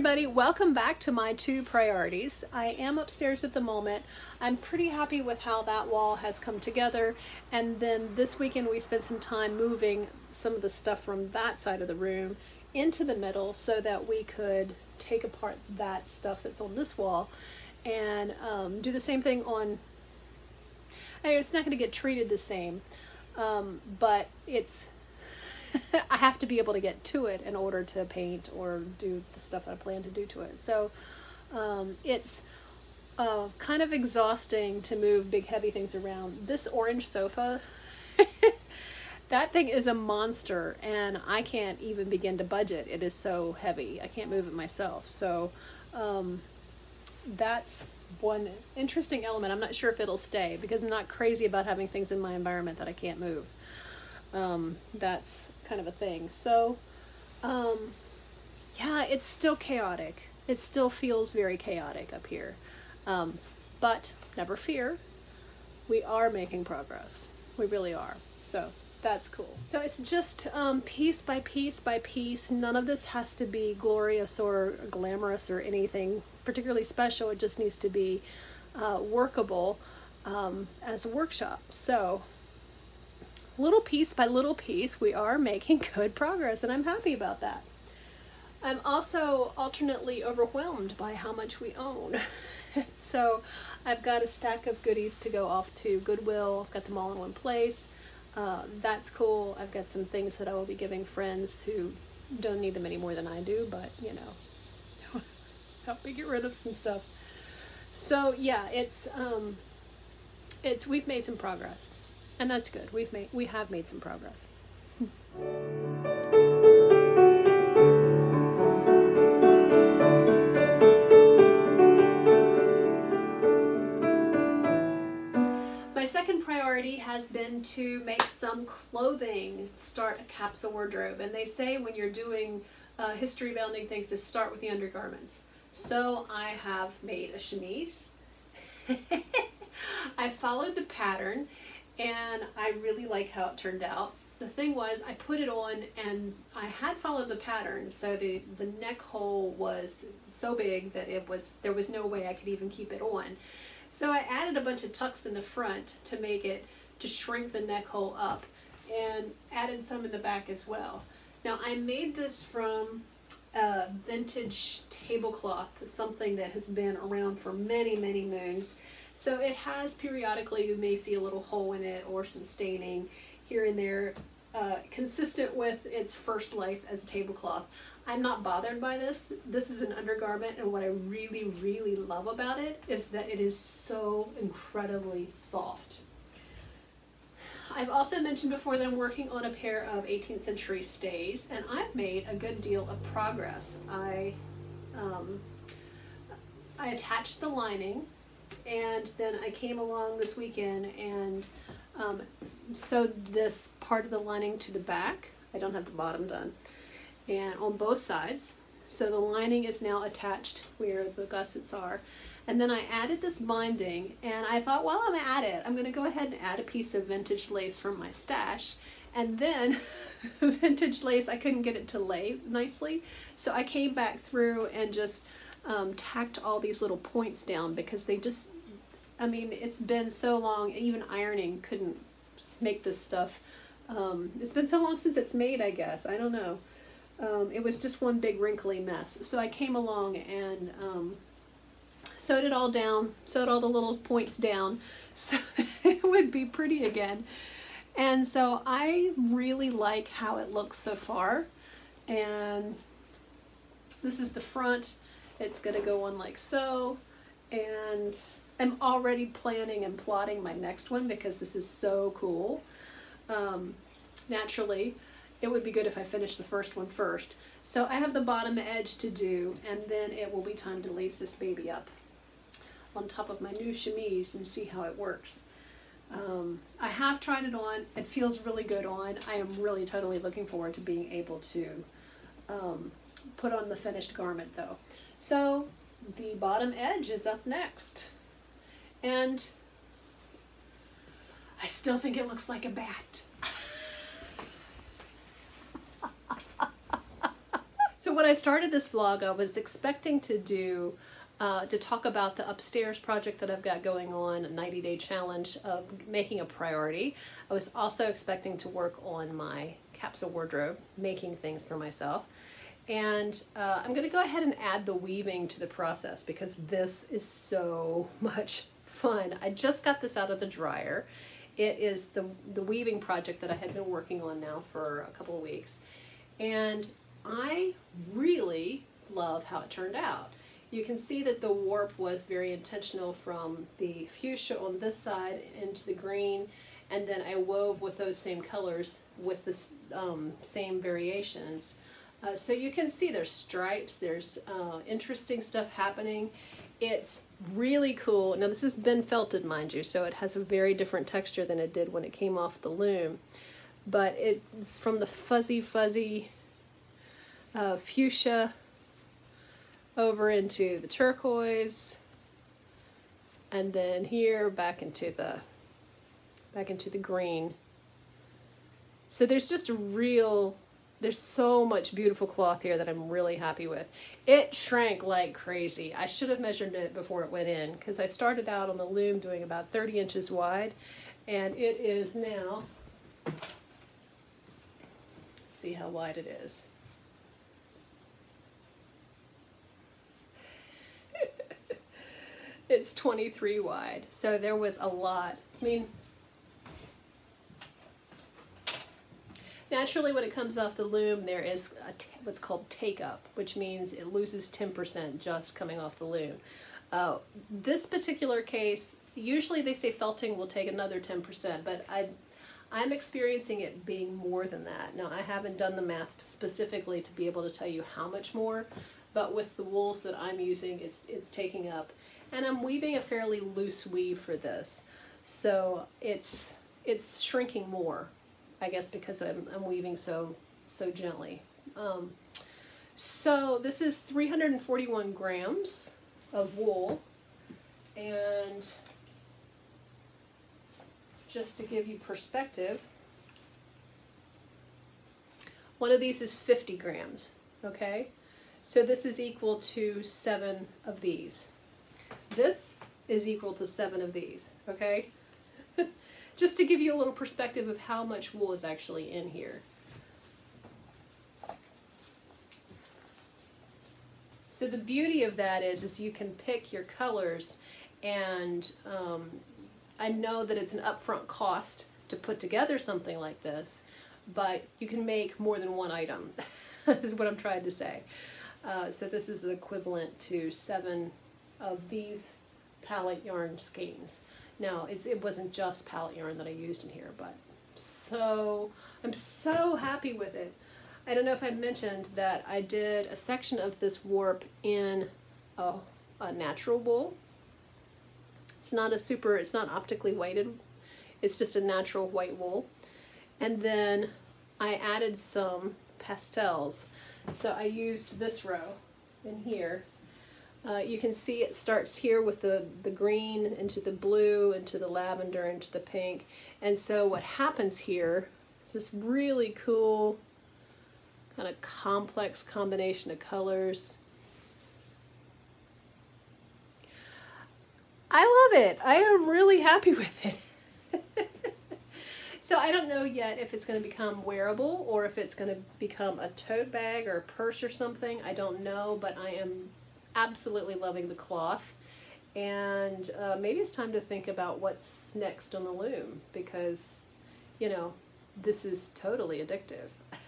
everybody, welcome back to my two priorities. I am upstairs at the moment. I'm pretty happy with how that wall has come together, and then this weekend we spent some time moving some of the stuff from that side of the room into the middle so that we could take apart that stuff that's on this wall and do the same thing on, it's not going to get treated the same, but it's I have to be able to get to it in order to paint or do the stuff that I plan to do to it. So it's kind of exhausting to move big heavy things around. This orange sofa, that thing is a monster, and I can't even begin to budget. It is so heavy. I can't move it myself. So that's one interesting element. I'm not sure if it'll stay because I'm not crazy about having things in my environment that I can't move. That's kind of a thing. So yeah, it's still chaotic. It still feels very chaotic up here, but never fear, we are making progress. We really are. So that's cool. So it's just piece by piece by piece. None of this has to be glorious or glamorous or anything particularly special. It just needs to be workable as a workshop. So little piece by little piece, we are making good progress, and I'm happy about that. I'm also alternately overwhelmed by how much we own. So I've got a stack of goodies to go off to Goodwill. I've got them all in one place. That's cool. I've got some things that I will be giving friends who don't need them any more than I do, but you know, help me get rid of some stuff. So yeah, it's we've made some progress. And that's good. We have made some progress. My second priority has been to make some clothing, start a capsule wardrobe. And they say when you're doing history building things to start with the undergarments. So I have made a chemise. I followed the pattern, and I really like how it turned out. The thing was, I put it on and I had followed the pattern, so the neck hole was so big that there was no way I could even keep it on. So I added a bunch of tucks in the front to shrink the neck hole up, and added some in the back as well. Now I made this from a vintage tablecloth, something that has been around for many, many moons. So it has periodically, you may see a little hole in it or some staining here and there, consistent with its first life as a tablecloth. I'm not bothered by this. This is an undergarment, and what I really, really love about it is that it is so incredibly soft. I've also mentioned before that I'm working on a pair of 18th century stays, and I've made a good deal of progress. I attached the lining, and then I came along this weekend and sewed this part of the lining to the back. I don't have the bottom done, and on both sides. So the lining is now attached where the gussets are. And then I added this binding, and I thought, while I'm at it, I'm gonna go ahead and add a piece of vintage lace from my stash. And then vintage lace, I couldn't get it to lay nicely. So I came back through and just tacked all these little points down, because they just, I mean, it's been so long, even ironing couldn't make this stuff. It's been so long since it's made, I guess, I don't know. It was just one big wrinkly mess. So I came along and sewed it all down, sewed all the little points down so it would be pretty again. And so I really like how it looks so far. And this is the front. It's gonna go on like so, and I'm already planning and plotting my next one because this is so cool. Naturally, it would be good if I finished the first one first. So I have the bottom edge to do, and then it will be time to lace this baby up on top of my new chemise and see how it works. I have tried it on. It feels really good on. I am really totally looking forward to being able to put on the finished garment though. So the bottom edge is up next, and I still think it looks like a bat. So when I started this vlog, I was expecting to do to talk about the upstairs project that I've got going on, a 90-day challenge of making a priority. I was also expecting to work on my capsule wardrobe, making things for myself. And I'm going to go ahead and add the weaving to the process because this is so much fun. I just got this out of the dryer. It is the weaving project that I had been working on now for a couple of weeks. And I really love how it turned out. You can see that the warp was very intentional from the fuchsia on this side into the green, and then I wove with those same colors with the same variations. So you can see there's stripes, there's interesting stuff happening. It's really cool. Now this has been felted, mind you, so it has a very different texture than it did when it came off the loom. But it's from the fuzzy fuchsia over into the turquoise, and then here back into the green. So there's so much beautiful cloth here that I'm really happy with. It shrank like crazy. I should have measured it before it went in because I started out on the loom doing about 30 inches wide, and it is now, let's see how wide it is. It's 23 wide, so there was a lot. I mean, naturally when it comes off the loom, there is what's called take up, which means it loses 10% just coming off the loom. This particular case, usually they say felting will take another 10%, but I'm experiencing it being more than that. Now, I haven't done the math specifically to be able to tell you how much more, but with the wools that I'm using, it's taking up. And I'm weaving a fairly loose weave for this, so it's shrinking more, I guess, because I'm weaving so gently. So this is 341 grams of wool, and just to give you perspective, one of these is 50 grams, okay? So this is equal to 7 of these. This is equal to 7 of these, okay? Just to give you a little perspective of how much wool is actually in here. So the beauty of that is you can pick your colors, and I know that it's an upfront cost to put together something like this, but you can make more than one item, is what I'm trying to say. So this is equivalent to 7 of these palette yarn skeins. Now, it wasn't just palette yarn that I used in here, but I'm so happy with it. I don't know if I mentioned that I did a section of this warp in a natural wool. It's not optically weighted. It's just a natural white wool. And then I added some pastels. So I used this row in here. You can see it starts here with the green, into the blue, into the lavender, into the pink. And so what happens here is this really cool kind of complex combination of colors. I love it. I am really happy with it. So I don't know yet if it's going to become wearable or if it's going to become a tote bag or a purse or something. I don't know, but I am absolutely loving the cloth, and maybe it's time to think about what's next on the loom, because, you know, this is totally addictive.